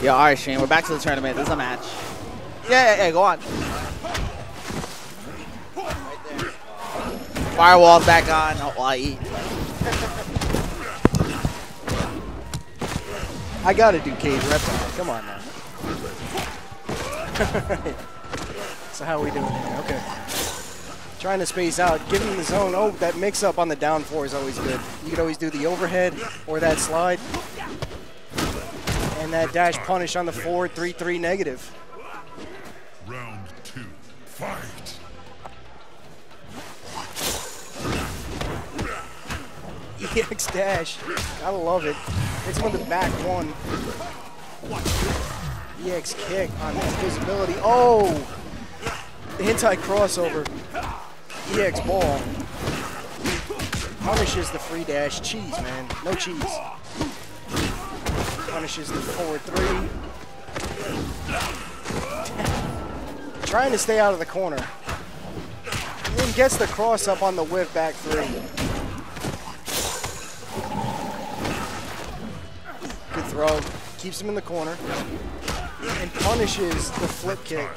Yeah, all right, Shane, we're back to the tournament. This is a match. Yeah, go on. Right there. Firewall's back on. Oh, well, I eat. I gotta do cage reptile. Come on now. So how are we doing here? Okay. Trying to space out, giving the zone. Oh, that mix-up on the down four is always good. You could always do the overhead or that slide. And that dash punish on the forward 3-3 negative. Round two, fight. EX dash. Gotta love it. It's on the back one. EX kick on that visibility. Oh! The hentai crossover. EX ball. Punishes the free dash. Cheese, man. No cheese. Punishes the forward three. Trying to stay out of the corner. And then gets the cross up on the whip back three. Good throw. Keeps him in the corner. And punishes the flip kick.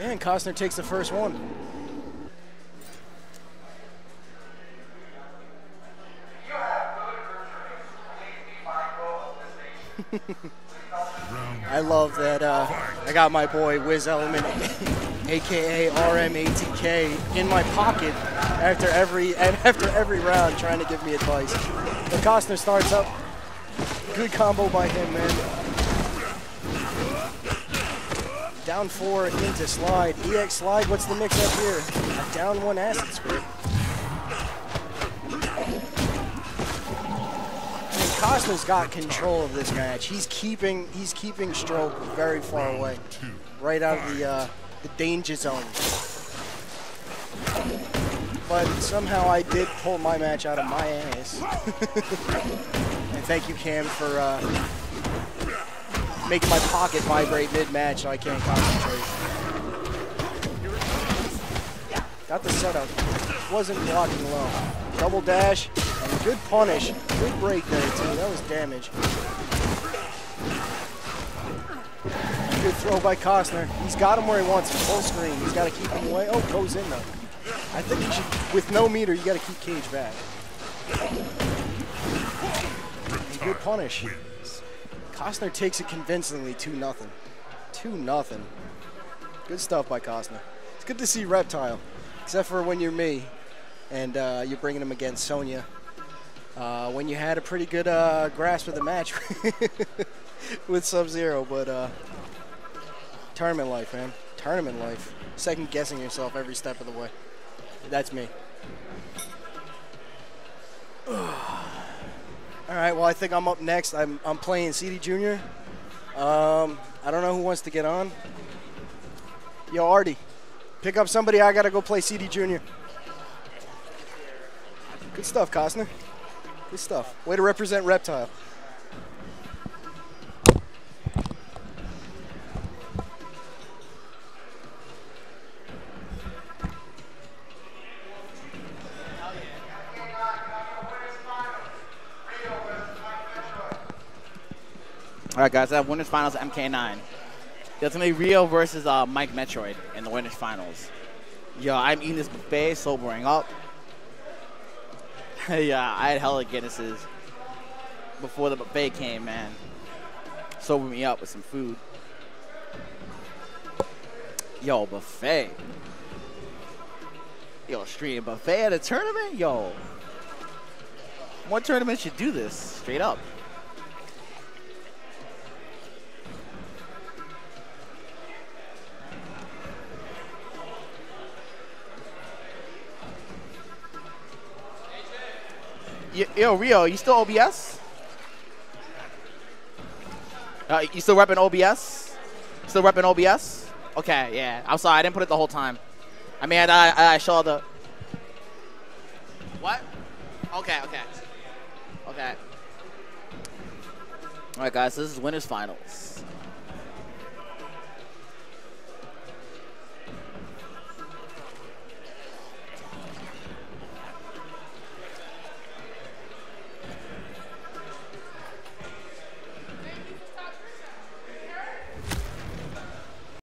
And Costner takes the first one. I love that I got my boy Wiz Element, aka R M A T K, in my pocket after every round, trying to give me advice. But Costner starts up. Good combo by him, man. Down four into slide. EX slide. What's the mix up here? A down one acid square. Costner's got control of this match. He's keeping stroke very far away, right out of the danger zone. But somehow I did pull my match out of my ass. And thank you, Cam, for making my pocket vibrate mid-match so I can't concentrate. Got the setup. Wasn't blocking low. Double dash. Good punish. Good break there, too. That was damage. Good throw by Costner. He's got him where he wants him. Full screen. He's got to keep him away. Oh, goes in, though. I think he should, with no meter, you got to keep cage back. And good punish. Costner takes it convincingly 2-0. 2-0. Good stuff by Costner. It's good to see Reptile, except for when you're me and you're bringing him against Sonya. When you had a pretty good grasp of the match with Sub Zero, but tournament life, man. Tournament life. Second guessing yourself every step of the way. That's me. All right, well, I think I'm up next. I'm playing CD Jr. I don't know who wants to get on. Yo, Artie, pick up somebody. I gotta go play CD Jr. Good stuff, Costner. Good stuff. Way to represent Reptile. All right, guys, I have Winners Finals MK9. That's going to be Ryo versus Mike Metroid in the Winners Finals. Yo, I'm eating this buffet, sobering up. Yeah, I had hella Guinnesses before the buffet came, man. Sobered me up with some food. Yo, buffet. Yo, stream buffet at a tournament? Yo. What tournament should do this? Straight up. Yo, Ryo, you still OBS? You still repping OBS? Still repping OBS? Okay, yeah. I'm sorry, I didn't put it the whole time. I mean, I saw the... What? Okay, okay. Okay. All right, guys, so this is Winners Finals.